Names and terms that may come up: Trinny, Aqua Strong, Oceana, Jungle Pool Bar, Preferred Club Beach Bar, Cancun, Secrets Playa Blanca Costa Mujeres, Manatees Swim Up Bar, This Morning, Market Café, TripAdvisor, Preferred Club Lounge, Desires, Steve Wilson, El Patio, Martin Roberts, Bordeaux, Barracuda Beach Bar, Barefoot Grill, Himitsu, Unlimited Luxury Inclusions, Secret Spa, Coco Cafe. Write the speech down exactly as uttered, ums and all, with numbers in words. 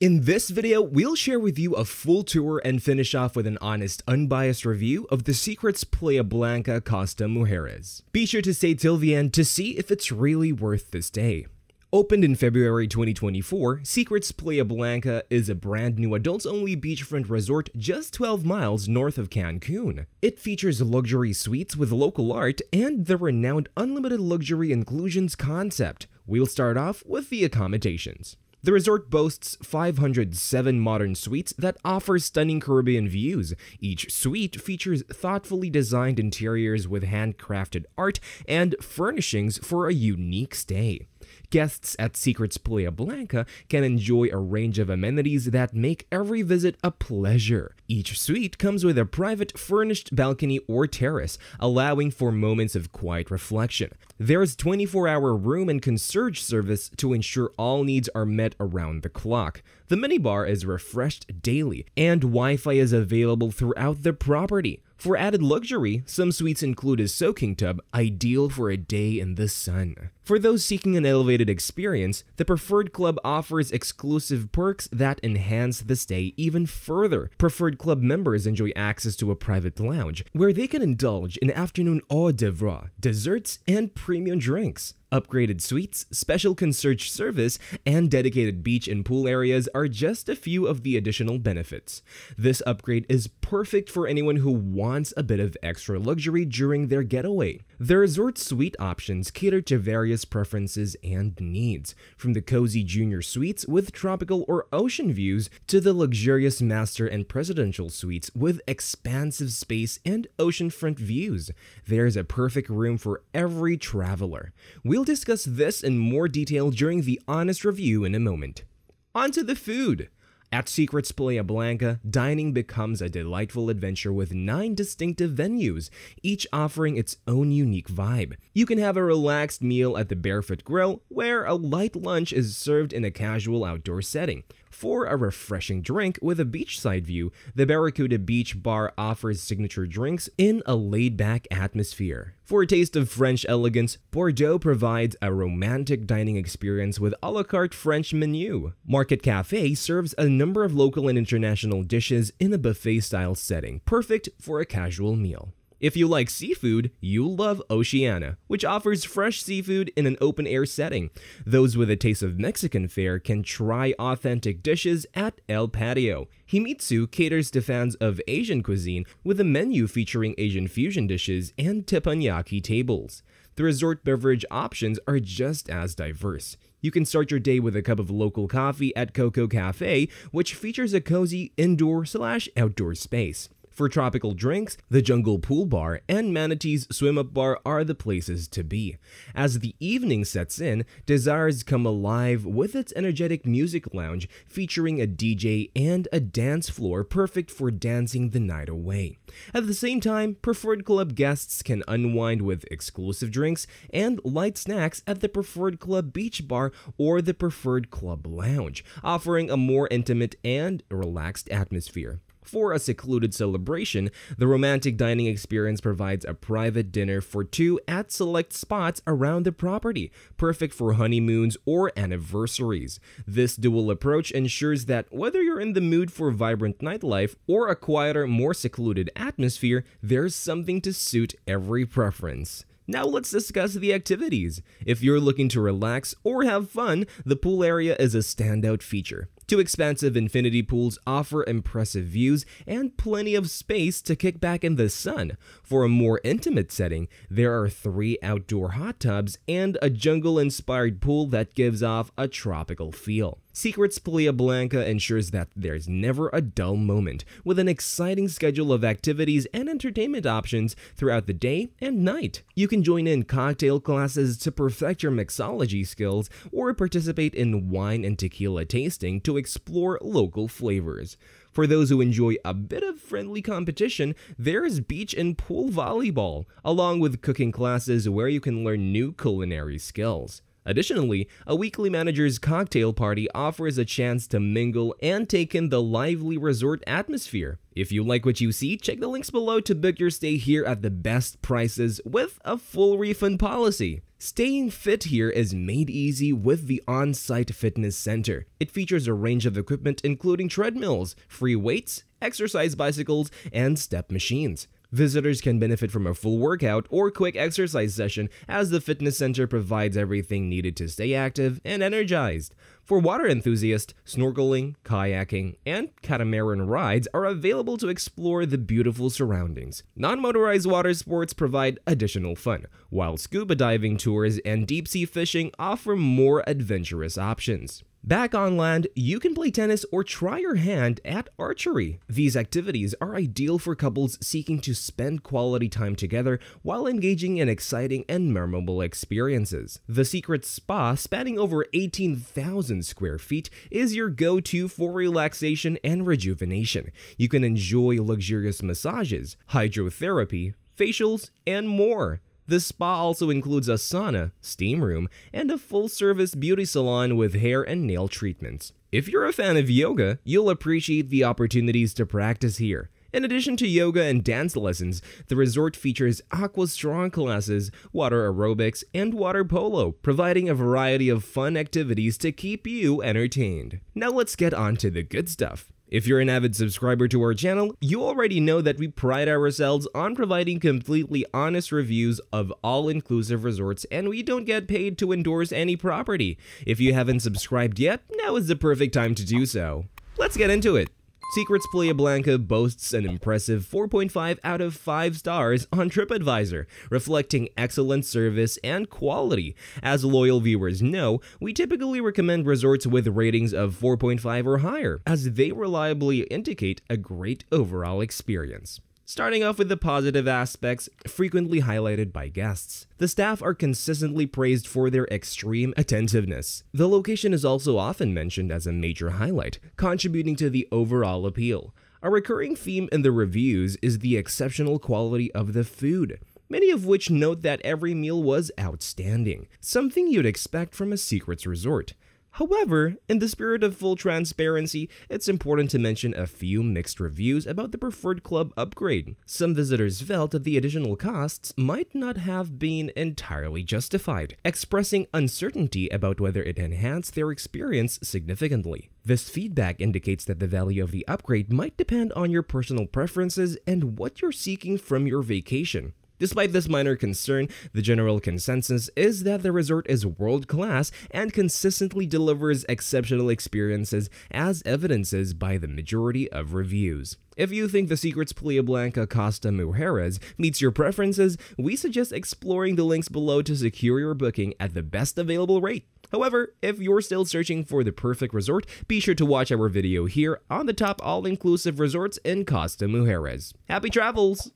In this video, we'll share with you a full tour and finish off with an honest, unbiased review of the Secrets Playa Blanca Costa Mujeres. Be sure to stay till the end to see if it's really worth the stay. Opened in February twenty twenty-four, Secrets Playa Blanca is a brand new adults-only beachfront resort just twelve miles north of Cancun. It features luxury suites with local art and the renowned Unlimited Luxury Inclusions concept. We'll start off with the accommodations. The resort boasts five hundred seven modern suites that offer stunning Caribbean views. Each suite features thoughtfully designed interiors with handcrafted art and furnishings for a unique stay. Guests at Secrets Playa Blanca can enjoy a range of amenities that make every visit a pleasure. Each suite comes with a private furnished balcony or terrace, allowing for moments of quiet reflection. There's twenty-four hour room and concierge service to ensure all needs are met around the clock. The minibar is refreshed daily, and Wi-Fi is available throughout the property. For added luxury, some suites include a soaking tub, ideal for a day in the sun. For those seeking an elevated experience, the Preferred Club offers exclusive perks that enhance the stay even further. Preferred Club members enjoy access to a private lounge, where they can indulge in afternoon hors d'oeuvre, desserts, and premium drinks. Upgraded suites, special concierge service, and dedicated beach and pool areas are just a few of the additional benefits. This upgrade is perfect for anyone who wants a bit of extra luxury during their getaway. The resort suite options cater to various preferences and needs, from the cozy junior suites with tropical or ocean views to the luxurious master and presidential suites with expansive space and oceanfront views. There's a perfect room for every traveler. We'll We'll discuss this in more detail during the honest review in a moment. On to the food! At Secrets Playa Blanca, dining becomes a delightful adventure with nine distinctive venues, each offering its own unique vibe. You can have a relaxed meal at the Barefoot Grill, where a light lunch is served in a casual outdoor setting. For a refreshing drink with a beachside view, the Barracuda Beach Bar offers signature drinks in a laid-back atmosphere. For a taste of French elegance, Bordeaux provides a romantic dining experience with a la carte French menu. Market Café serves a number of local and international dishes in a buffet-style setting, perfect for a casual meal. If you like seafood, you'll love Oceana, which offers fresh seafood in an open-air setting. Those with a taste of Mexican fare can try authentic dishes at El Patio. Himitsu caters to fans of Asian cuisine with a menu featuring Asian fusion dishes and teppanyaki tables. The resort beverage options are just as diverse. You can start your day with a cup of local coffee at Coco Cafe, which features a cozy indoor-slash-outdoor space. For tropical drinks, the Jungle Pool Bar and Manatees Swim Up Bar are the places to be. As the evening sets in, Desires come alive with its energetic music lounge featuring a D J and a dance floor perfect for dancing the night away. At the same time, Preferred Club guests can unwind with exclusive drinks and light snacks at the Preferred Club Beach Bar or the Preferred Club Lounge, offering a more intimate and relaxed atmosphere. For a secluded celebration, the romantic dining experience provides a private dinner for two at select spots around the property, perfect for honeymoons or anniversaries. This dual approach ensures that whether you're in the mood for vibrant nightlife or a quieter, more secluded atmosphere, there's something to suit every preference. Now let's discuss the activities. If you're looking to relax or have fun, the pool area is a standout feature. Two expansive infinity pools offer impressive views and plenty of space to kick back in the sun. For a more intimate setting, there are three outdoor hot tubs and a jungle-inspired pool that gives off a tropical feel. Secrets Playa Blanca ensures that there's never a dull moment, with an exciting schedule of activities and entertainment options throughout the day and night. You can join in cocktail classes to perfect your mixology skills or participate in wine and tequila tasting to explore local flavors. For those who enjoy a bit of friendly competition, there is beach and pool volleyball, along with cooking classes where you can learn new culinary skills. Additionally, a weekly manager's cocktail party offers a chance to mingle and take in the lively resort atmosphere. If you like what you see, check the links below to book your stay here at the best prices with a full refund policy. Staying fit here is made easy with the on-site fitness center. It features a range of equipment including treadmills, free weights, exercise bicycles, and step machines. Visitors can benefit from a full workout or quick exercise session as the fitness center provides everything needed to stay active and energized. For water enthusiasts, snorkeling, kayaking, and catamaran rides are available to explore the beautiful surroundings. Non-motorized water sports provide additional fun, while scuba diving tours and deep-sea fishing offer more adventurous options. Back on land, you can play tennis or try your hand at archery. These activities are ideal for couples seeking to spend quality time together while engaging in exciting and memorable experiences. The Secret Spa, spanning over eighteen thousand square feet, is your go-to for relaxation and rejuvenation. You can enjoy luxurious massages, hydrotherapy, facials, and more. The spa also includes a sauna, steam room, and a full-service beauty salon with hair and nail treatments. If you're a fan of yoga, you'll appreciate the opportunities to practice here. In addition to yoga and dance lessons, the resort features Aqua Strong classes, water aerobics, and water polo, providing a variety of fun activities to keep you entertained. Now let's get on to the good stuff. If you're an avid subscriber to our channel, you already know that we pride ourselves on providing completely honest reviews of all-inclusive resorts, and we don't get paid to endorse any property. If you haven't subscribed yet, now is the perfect time to do so. Let's get into it. Secrets Playa Blanca boasts an impressive four point five out of five stars on TripAdvisor, reflecting excellent service and quality. As loyal viewers know, we typically recommend resorts with ratings of four point five or higher, as they reliably indicate a great overall experience. Starting off with the positive aspects frequently highlighted by guests. The staff are consistently praised for their extreme attentiveness. The location is also often mentioned as a major highlight, contributing to the overall appeal. A recurring theme in the reviews is the exceptional quality of the food, many of which note that every meal was outstanding, something you'd expect from a Secrets resort. However, in the spirit of full transparency, it's important to mention a few mixed reviews about the Preferred Club upgrade. Some visitors felt that the additional costs might not have been entirely justified, expressing uncertainty about whether it enhanced their experience significantly. This feedback indicates that the value of the upgrade might depend on your personal preferences and what you're seeking from your vacation. Despite this minor concern, the general consensus is that the resort is world-class and consistently delivers exceptional experiences as evidences by the majority of reviews. If you think the Secrets Playa Blanca Costa Mujeres meets your preferences, we suggest exploring the links below to secure your booking at the best available rate. However, if you're still searching for the perfect resort, be sure to watch our video here on the top all-inclusive resorts in Costa Mujeres. Happy travels!